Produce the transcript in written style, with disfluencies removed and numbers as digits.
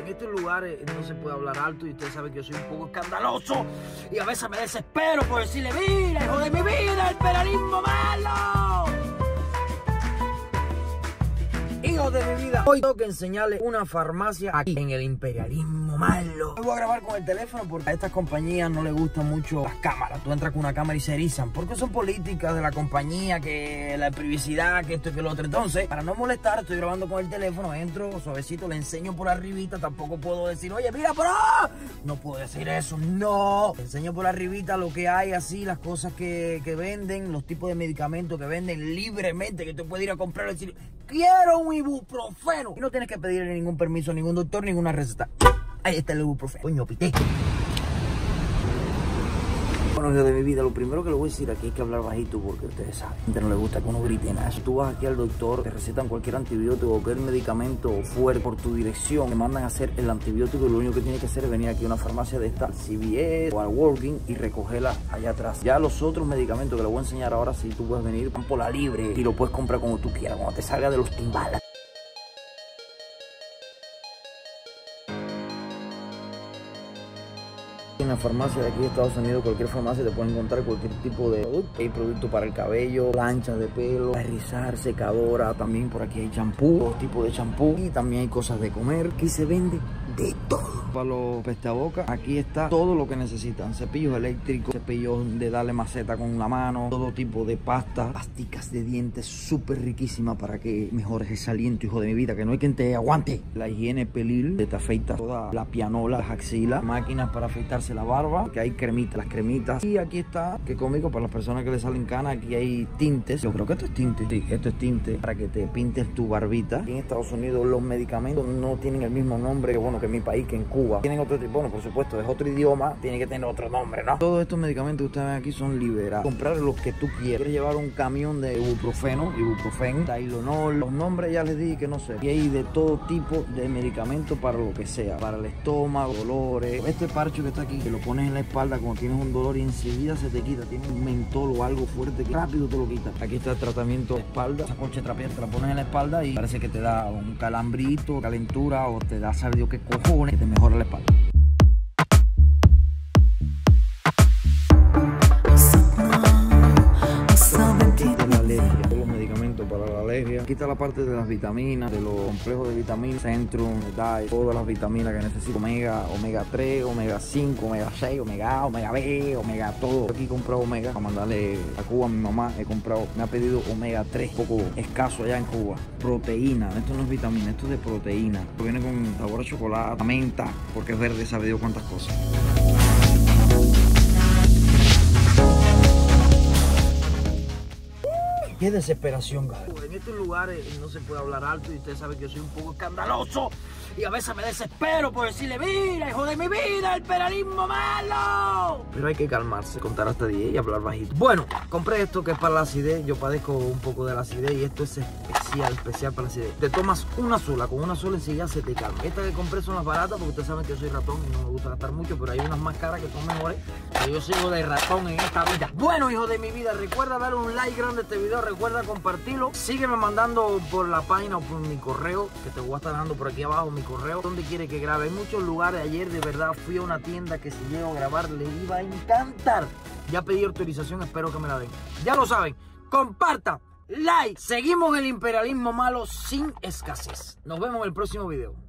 En estos lugares no se puede hablar alto y ustedes saben que yo soy un poco escandaloso y a veces me desespero por decirle, mira, hijo de mi vida, el peronismo malo. Hijo de mi vida, hoy tengo que enseñarles una farmacia aquí en el imperialismo malo. Hoy voy a grabar con el teléfono porque a estas compañías no les gustan mucho las cámaras. Tú entras con una cámara y se erizan porque son políticas de la compañía, que la privacidad, que esto y que lo otro. Entonces, para no molestar, estoy grabando con el teléfono, entro suavecito, le enseño por arribita. Tampoco puedo decir, oye, mira, pero no puedo decir eso, no. Le enseño por arribita lo que hay así, las cosas que venden, los tipos de medicamentos que venden libremente, que tú puedes ir a comprar y decir, quiero un ibuprofeno. Y no tienes que pedirle ningún permiso a ningún doctor, ninguna receta. Ahí está el ibuprofeno. Coño, pité. Bueno, hijo de mi vida, lo primero que le voy a decir aquí es que hablar bajito, porque ustedes saben, a la gente no le gusta que uno grite nada. Si tú vas aquí al doctor, te recetan cualquier antibiótico, cualquier medicamento fuerte por tu dirección, te mandan a hacer el antibiótico y lo único que tienes que hacer es venir aquí a una farmacia de esta, CVS o al Walgreens, y recogerla allá atrás. Ya los otros medicamentos que les voy a enseñar ahora, si tú puedes venir, van por la libre y lo puedes comprar como tú quieras, cuando te salga de los timbales. En la farmacia de aquí de Estados Unidos, cualquier farmacia te puede encontrar cualquier tipo de producto. Hay productos para el cabello, planchas de pelo, para rizar, secadora. También por aquí hay champú, dos tipos de champú. Y también hay cosas de comer. Aquí se vende de todo. Para los pestabocas, aquí está todo lo que necesitan. Cepillos eléctricos, cepillos de darle maceta con la mano, todo tipo de pasta, pasticas de dientes súper riquísimas para que mejores el aliento, hijo de mi vida, que no hay quien te aguante. La higiene pelil, te afeitas toda la pianola, las axilas, máquinas para afeitarse la barba, que hay cremitas, las cremitas. Y aquí está, que cómico, para las personas que le salen canas, aquí hay tintes. Yo creo que esto es tinte. Sí, esto es tinte para que te pintes tu barbita. Aquí en Estados Unidos los medicamentos no tienen el mismo nombre que, bueno, que en mi país, que en Cuba. Tienen otro tipo, bueno, por supuesto, es otro idioma, tiene que tener otro nombre, ¿no? Todos estos medicamentos que ustedes ven aquí son liberados. Comprar los que tú quieres. Quieres llevar un camión de ibuprofeno, ibuprofen, Tylenol, los nombres ya les dije que no sé. Y hay de todo tipo de medicamentos para lo que sea, para el estómago, dolores. Este parche que está aquí, que lo pones en la espalda cuando tienes un dolor y enseguida se te quita, tiene un mentol o algo fuerte que rápido te lo quita. Aquí está el tratamiento de espalda, esa concha trapear te la pones en la espalda y parece que te da un calambrito, calentura, o te da saber Dios qué cojones, que te mejora la espalda. Para la alergia, aquí está la parte de las vitaminas, de los complejos de vitaminas, Centrum, Diet, todas las vitaminas que necesito, omega, omega 3, omega 5, omega 6, omega A, omega B, omega todo. Aquí he comprado omega para mandarle a Cuba a mi mamá, he comprado, me ha pedido omega 3, un poco escaso allá en Cuba. Proteína, esto no es vitamina, esto es de proteína, esto viene con sabor a chocolate, menta, porque es verde, sabe Dios cuántas cosas. ¡Qué desesperación, cabrón! En estos lugares no se puede hablar alto y ustedes saben que yo soy un poco escandaloso y a veces me desespero por decirle, mira, hijo de mi vida, el peronismo malo. Pero hay que calmarse, contar hasta 10 y hablar bajito. Bueno, compré esto que es para la acidez. Yo padezco un poco de la acidez y esto es especial para la acidez. Te tomas una sola, con una sola y ya se te calma. Estas que compré son las baratas porque ustedes saben que yo soy ratón y no me gusta gastar mucho, pero hay unas más caras que son mejores. Yo sigo de ratón en esta vida. Bueno, hijo de mi vida, recuerda darle un like grande a este video, recuerda compartirlo, sígueme mandando por la página o por mi correo, que te voy a estar dando por aquí abajo mi correo, donde quiere que grabe. En muchos lugares, ayer de verdad fui a una tienda que si llego a grabar le iba a encantar. Ya pedí autorización, espero que me la den. Ya lo saben, compartan, like, seguimos el imperialismo malo sin escasez. Nos vemos en el próximo video.